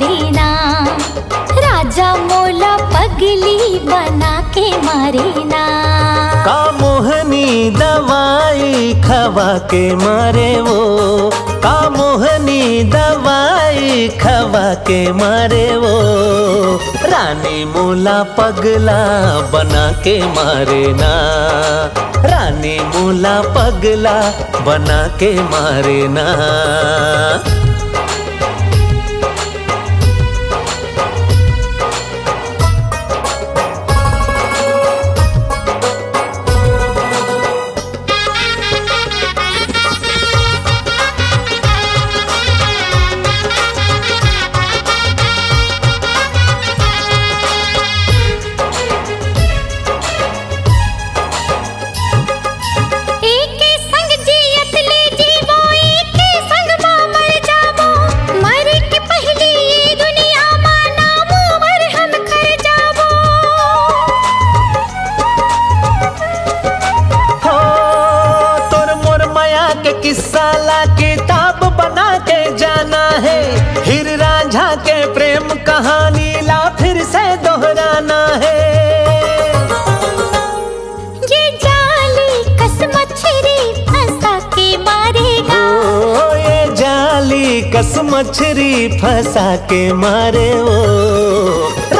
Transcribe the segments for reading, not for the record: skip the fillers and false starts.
मारे ना, राजा मोला पगली बना के मारे ना। का मोहनी दवाई खवा के मारे वो, का मोहनी दवाई खवा के मारे वो, रानी मोला पगला बना के मारे ना, रानी मोला पगला बना के मारे ना। किस्सा ला किताब बना के जाना है, हीर रांझा के प्रेम कहानी ला फिर से दोहराना है। ये जाली कस मछरी फंसा के मारेगा, ओ ये जाली कस मछरी फंसा के मारे वो,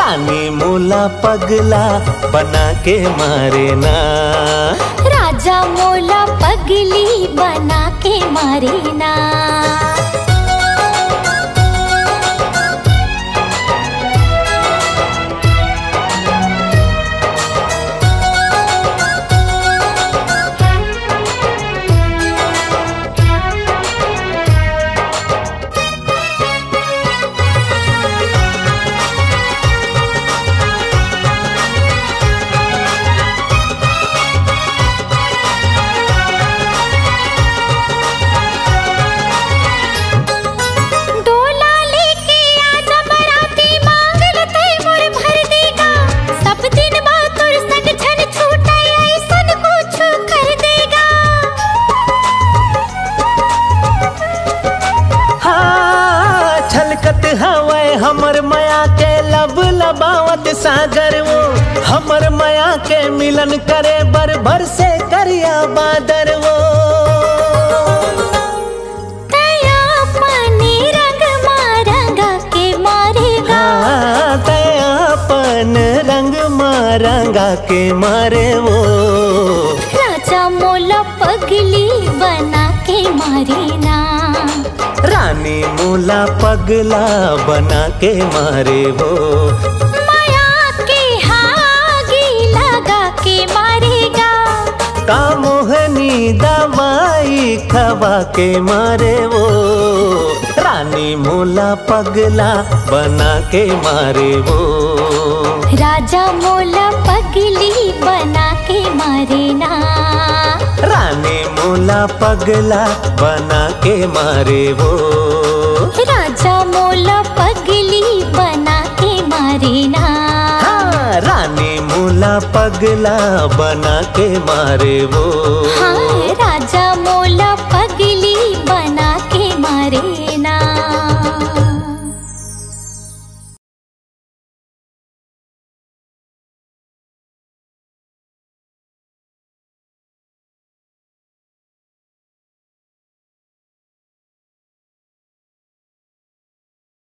रानी मोला पगला बना के मारे ना, राजा मोला पगली बना के मारे ना। हमर माया के लब लबावत सागर वो, हमर माया के मिलन करे बर भर से करिया बादर वो, तया पानी रंग मारंगा के मारेगा, तया पन रंग मारंगा के मारे वो, राजा मोला पगली बना के मारे ना, रानी मोला पगला बना के मारे वो, माया के आगी लगा के मारेगा। का मोहनी दवाई खवा के मारे वो, रानी मोला पगला बना के मारे वो, राजा मोला पगली बना के मारे ना, रानी मोला पगला बना के मारे वो, राजा मोला पगली बना के मारे ना, हाँ, रानी मोला पगला बना के मारे वो, हाँ,